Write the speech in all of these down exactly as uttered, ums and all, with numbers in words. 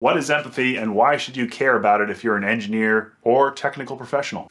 What is empathy and why should you care about it if you're an engineer or technical professional?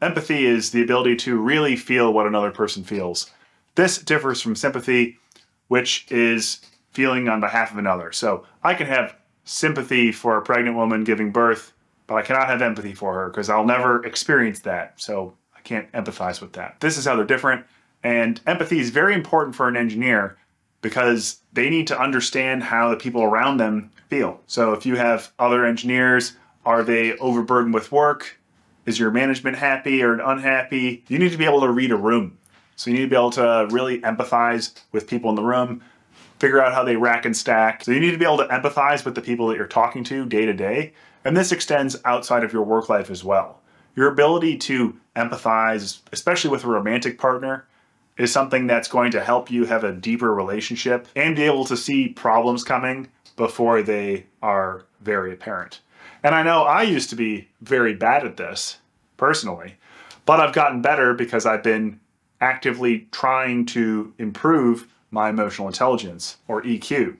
Empathy is the ability to really feel what another person feels. This differs from sympathy, which is feeling on behalf of another. So I can have sympathy for a pregnant woman giving birth, but I cannot have empathy for her because I'll never experience that. So I can't empathize with that. This is how they're different. And empathy is very important for an engineer because they need to understand how the people around them feel. So if you have other engineers, are they overburdened with work? Is your management happy or unhappy? You need to be able to read a room. So you need to be able to really empathize with people in the room, figure out how they rack and stack. So you need to be able to empathize with the people that you're talking to day to day. And this extends outside of your work life as well. Your ability to empathize, especially with a romantic partner, is something that's going to help you have a deeper relationship and be able to see problems coming before they are very apparent. And I know I used to be very bad at this personally, but I've gotten better because I've been actively trying to improve my emotional intelligence, or E Q.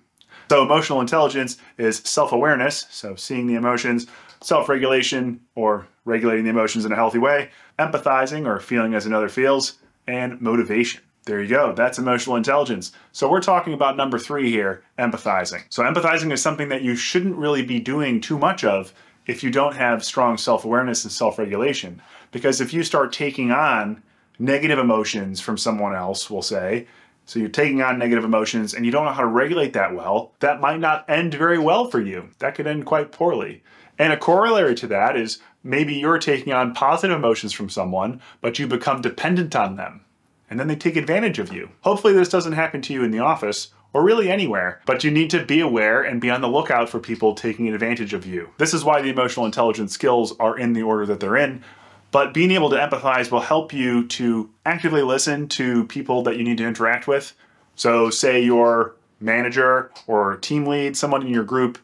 So emotional intelligence is self-awareness, so seeing the emotions, self-regulation, or regulating the emotions in a healthy way, empathizing, or feeling as another feels, and motivation. There you go, that's emotional intelligence. So we're talking about number three here, empathizing. So empathizing is something that you shouldn't really be doing too much of if you don't have strong self-awareness and self-regulation. Because if you start taking on negative emotions from someone else, we'll say, so you're taking on negative emotions and you don't know how to regulate that well, that might not end very well for you. That could end quite poorly. And a corollary to that is maybe you're taking on positive emotions from someone, but you become dependent on them. And then they take advantage of you. Hopefully this doesn't happen to you in the office or really anywhere, but you need to be aware and be on the lookout for people taking advantage of you. This is why the emotional intelligence skills are in the order that they're in, but being able to empathize will help you to actively listen to people that you need to interact with. So say your manager or team lead, someone in your group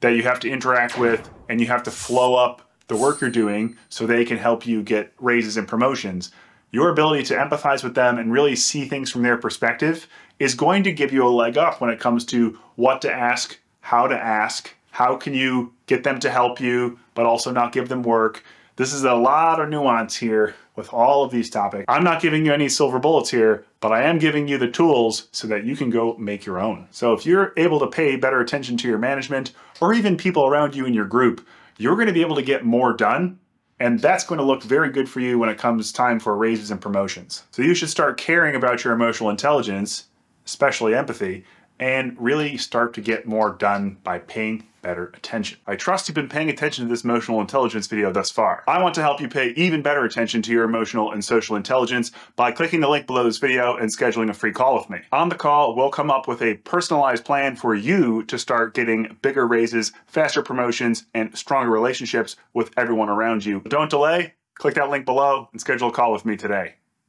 that you have to interact with, and you have to flow up the work you're doing so they can help you get raises and promotions. Your ability to empathize with them and really see things from their perspective is going to give you a leg up when it comes to what to ask, how to ask, how can you get them to help you, but also not give them work. This is a lot of nuance here with all of these topics. I'm not giving you any silver bullets here, but I am giving you the tools so that you can go make your own. So if you're able to pay better attention to your management or even people around you in your group, you're going to be able to get more done. And that's going to look very good for you when it comes time for raises and promotions. So you should start caring about your emotional intelligence, especially empathy, and really start to get more done by paying better attention. I trust you've been paying attention to this emotional intelligence video thus far. I want to help you pay even better attention to your emotional and social intelligence by clicking the link below this video and scheduling a free call with me. On the call, we'll come up with a personalized plan for you to start getting bigger raises, faster promotions, and stronger relationships with everyone around you. Don't delay, click that link below and schedule a call with me today.